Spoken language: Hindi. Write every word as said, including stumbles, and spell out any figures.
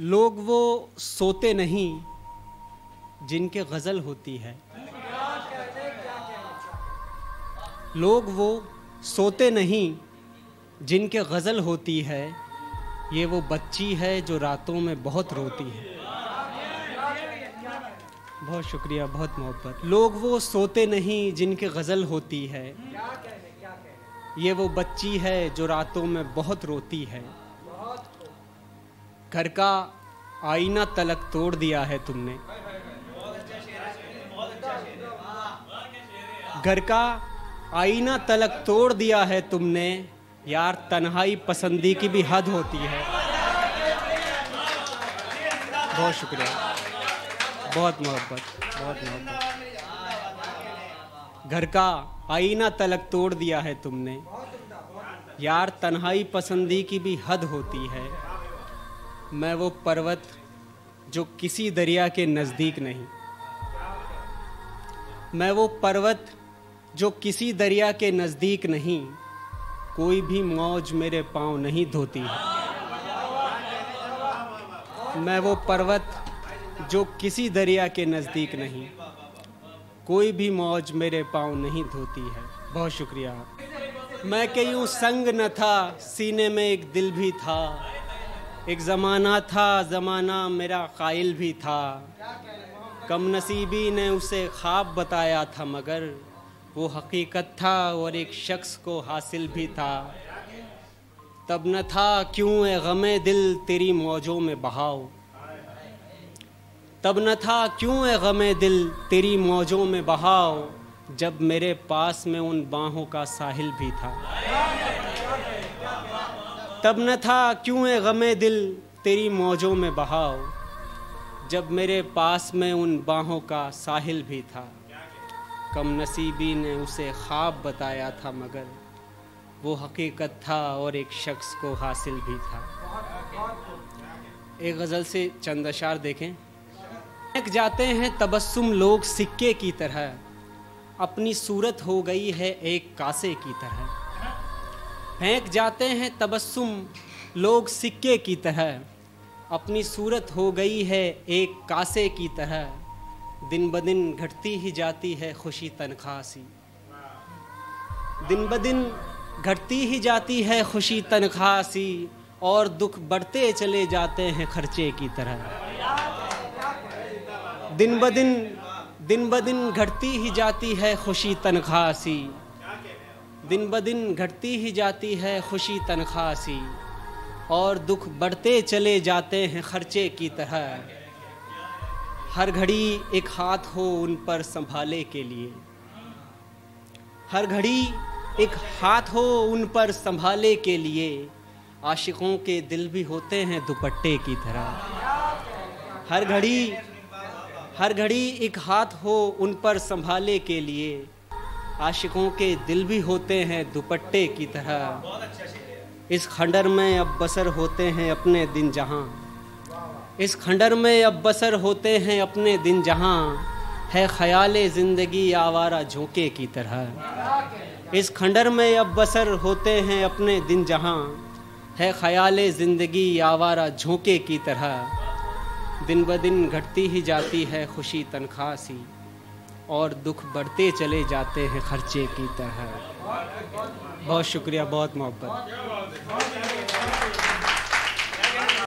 लोग वो सोते नहीं जिनके गज़ल होती है, लोग वो सोते नहीं जिनके गज़ल होती है, ये वो बच्ची है जो रातों में बहुत रोती है। बहुत शुक्रिया, बहुत मोहब्बत। लोग वो सोते नहीं जिनके गज़ल होती है, ये वो बच्ची है जो रातों में बहुत रोती है। घर का आईना तलक तोड़ दिया है तुमने, घर का आईना तलक तोड़ दिया है तुमने, यार तन्हाई पसंदी की भी हद होती है। बहुत शुक्रिया, बहुत मोहब्बत, बहुत मोहब्बत। घर का आईना तलक तोड़ दिया है तुमने, यार तन्हाई पसंदी की भी हद होती है। मैं वो पर्वत जो किसी दरिया के नज़दीक नहीं, मैं वो पर्वत जो किसी दरिया के नज़दीक नहीं, कोई भी मौज मेरे पाँव नहीं धोती है। मैं वो पर्वत जो किसी दरिया के नज़दीक नहीं, कोई भी मौज मेरे पाँव नहीं धोती है। बहुत शुक्रिया। मैं के यूँ संग न था, सीने में एक दिल भी था, एक ज़माना था, ज़माना मेरा कायल भी था। कम नसीबी ने उसे ख्वाब बताया था, मगर वो हकीकत था और एक शख्स को हासिल भी था। तब न था क्यों ए गमे दिल तेरी मौजों में बहाओ, तब न था क्यों ए गमे दिल तेरी मौजों में बहाओ, जब मेरे पास में उन बाहों का साहिल भी था। तब न था क्यों ए गमे दिल तेरी मौजों में बहाओ, जब मेरे पास में उन बाहों का साहिल भी था। कम नसीबी ने उसे ख्वाब बताया था, मगर वो हकीकत था और एक शख्स को हासिल भी था। एक गज़ल से चंद अशार देखें। महक जाते हैं तबस्सुम लोग सिक्के की तरह, अपनी सूरत हो गई है एक कासे की तरह। महक जाते हैं तबस्सुम लोग सिक्के की तरह, अपनी सूरत हो गई है एक कासे की तरह। दिन ब दिन घटती ही जाती है खुशी तनख्वाह सी, दिन ब दिन घटती ही जाती है खुशी तनख्वाह सी, और दुख बढ़ते चले जाते हैं खर्चे की तरह। दिन ब दिन दिन ब दिन घटती ही जाती है खुशी तनख्वाह सी, दिन ब दिन घटती ही जाती है खुशी तनख्वाह सी, और दुख बढ़ते चले जाते हैं खर्चे की तरह। हर घड़ी एक हाथ हो उन पर संभाले के लिए, हर घड़ी एक हाथ हो उन पर संभाले के लिए, आशिकों के दिल भी होते हैं दुपट्टे की तरह। हर घड़ी हर घड़ी एक हाथ हो उन पर संभाले के लिए, आशिकों के दिल भी होते हैं दुपट्टे की तरह। इस खंडर में अब बसर होते हैं अपने दिन जहां, इस खंडर में अब बसर होते हैं अपने दिन जहां, है ख्याले ज़िंदगी आवारा झोंके की तरह। इस खंडर में अब बसर होते हैं अपने दिन जहां, है ख्याले ज़िंदगी आवारा झोंके की तरह। दिन ब दिन घटती ही जाती है खुशी तनख्वाह सी, और दुख बढ़ते चले जाते हैं खर्चे की तरह। बहुत शुक्रिया, बहुत मोहब्बत।